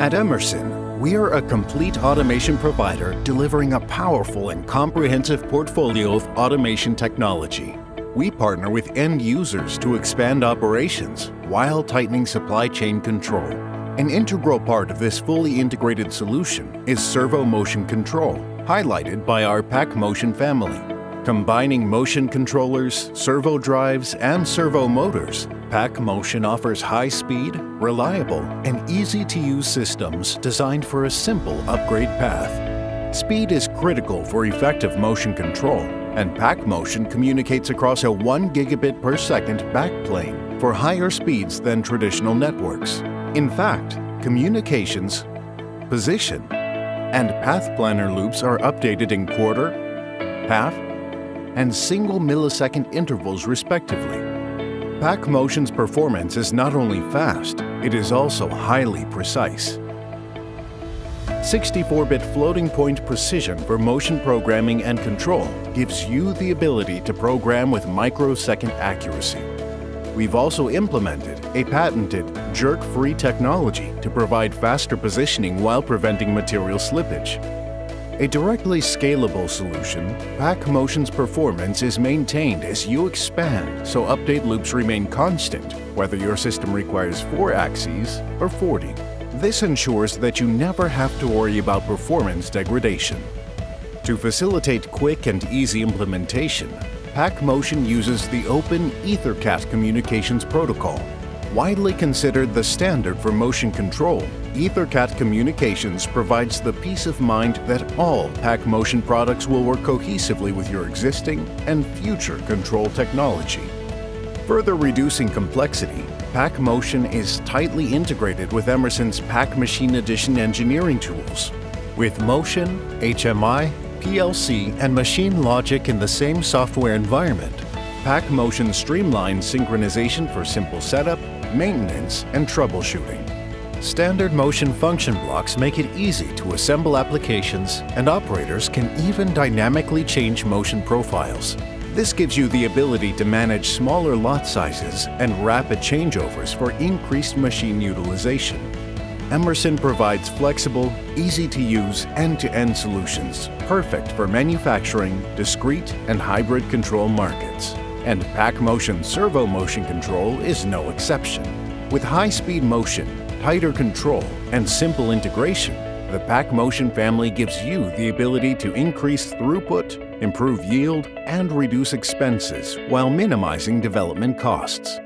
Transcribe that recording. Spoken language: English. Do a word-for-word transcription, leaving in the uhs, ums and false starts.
At Emerson, we are a complete automation provider delivering a powerful and comprehensive portfolio of automation technology. We partner with end users to expand operations while tightening supply chain control. An integral part of this fully integrated solution is servo motion control, highlighted by our PacMotion family. Combining motion controllers, servo drives, and servo motors, PacMotion offers high-speed, reliable, and easy-to-use systems designed for a simple upgrade path. Speed is critical for effective motion control, and PacMotion communicates across a one gigabit per second backplane for higher speeds than traditional networks. In fact, communications, position, and path planner loops are updated in quarter, half, and single millisecond intervals respectively. PacMotion's performance is not only fast, it is also highly precise. sixty-four bit floating point precision for motion programming and control gives you the ability to program with microsecond accuracy. We've also implemented a patented jerk-free technology to provide faster positioning while preventing material slippage. A directly scalable solution, PacMotion's performance is maintained as you expand, so update loops remain constant, whether your system requires four axes or forty. This ensures that you never have to worry about performance degradation. To facilitate quick and easy implementation, PacMotion uses the open EtherCAT communications protocol. Widely considered the standard for motion control, EtherCAT communications provides the peace of mind that all PacMotion products will work cohesively with your existing and future control technology. Further reducing complexity, PacMotion is tightly integrated with Emerson's PAC Machine Edition engineering tools. With motion, H M I, P L C, and machine logic in the same software environment, PacMotion streamlines synchronization for simple setup, maintenance, and troubleshooting. Standard motion function blocks make it easy to assemble applications, and operators can even dynamically change motion profiles. This gives you the ability to manage smaller lot sizes and rapid changeovers for increased machine utilization. Emerson provides flexible, easy-to-use, end-to-end solutions, perfect for manufacturing, discrete, and hybrid control markets. And PacMotion servo motion control is no exception. With high-speed motion, tighter control, and simple integration, the PacMotion family gives you the ability to increase throughput, improve yield, and reduce expenses while minimizing development costs.